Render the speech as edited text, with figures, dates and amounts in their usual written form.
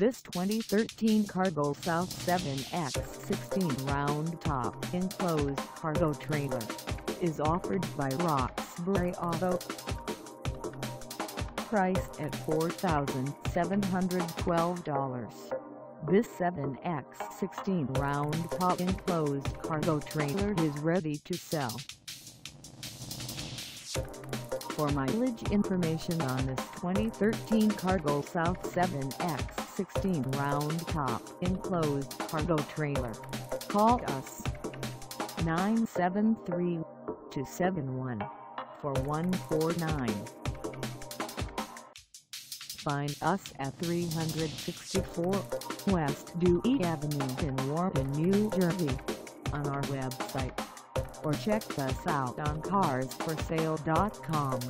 This 2013 Cargo South 7x16 round top enclosed cargo trailer is offered by Roxbury Auto. Priced at $4,712, this 7x16 round top enclosed cargo trailer is ready to sell. For mileage information on this 2013 Cargo South 7x16 round top enclosed cargo trailer, call us 973-271-4149. Find us at 364 West Dewey Avenue in Wharton, New Jersey, on our website, or check us out on carsforsale.com.